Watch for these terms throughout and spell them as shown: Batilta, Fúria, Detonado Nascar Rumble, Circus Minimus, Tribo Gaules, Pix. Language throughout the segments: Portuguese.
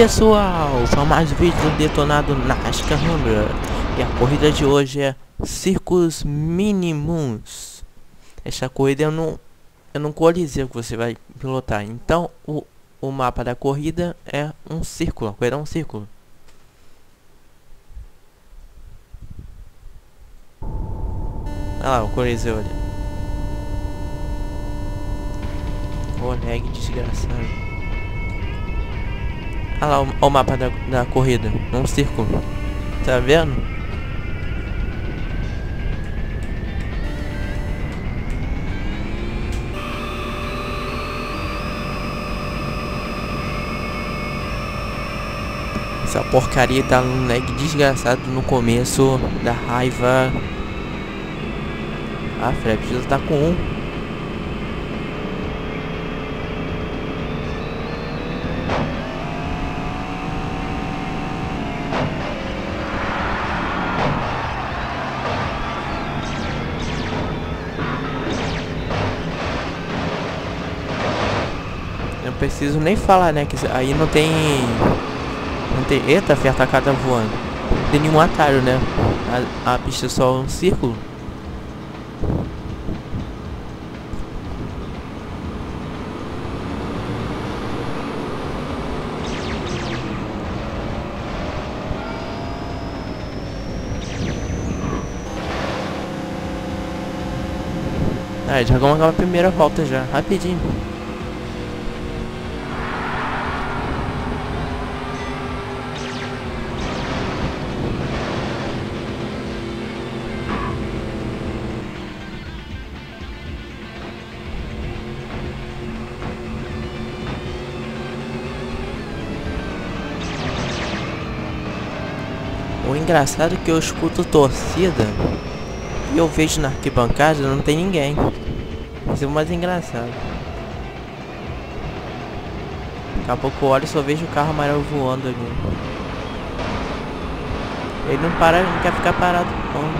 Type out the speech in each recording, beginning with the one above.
pessoal, para mais um vídeo do Detonado Nascar Rumble. E a corrida de hoje é Circus Minimus. Essa corrida eu não colisei que você vai pilotar. Então o mapa da corrida é um círculo, a corrida é um círculo. Olha lá, o coliseu ali. O lag desgraçado. Olha lá o mapa da corrida, um círculo, tá vendo? Essa porcaria tá num lag desgraçado no começo, da raiva. Ah, Fred, precisa estar com um. Preciso nem falar, né, que aí não tem, eita, fia atacada voando, não tem nenhum atalho, né, a pista é só um círculo. Ah, já vamos a primeira volta já, rapidinho. O engraçado é que eu escuto torcida e eu vejo na arquibancada não tem ninguém. Isso é o mais engraçado. Daqui a pouco eu olho e só vejo o carro amarelo voando ali. Ele não para, ele não quer ficar parado não.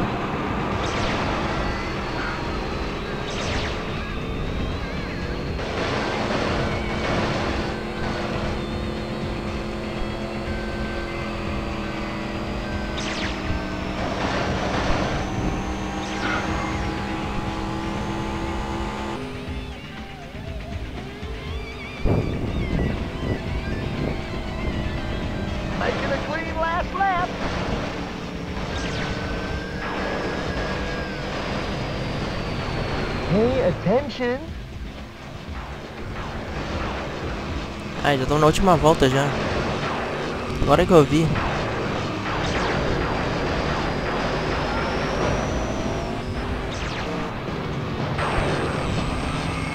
Ah, já estamos na última volta já. Agora que eu vi.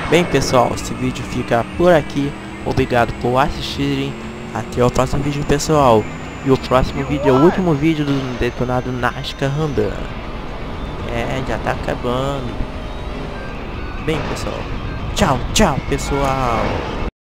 Bem, pessoal, esse vídeo fica por aqui. Obrigado por assistirem. Até o próximo vídeo, pessoal. E o próximo vídeo é o último vídeo do Detonado Nascar Rumble. É, já tá acabando. Bem, pessoal, tchau, pessoal.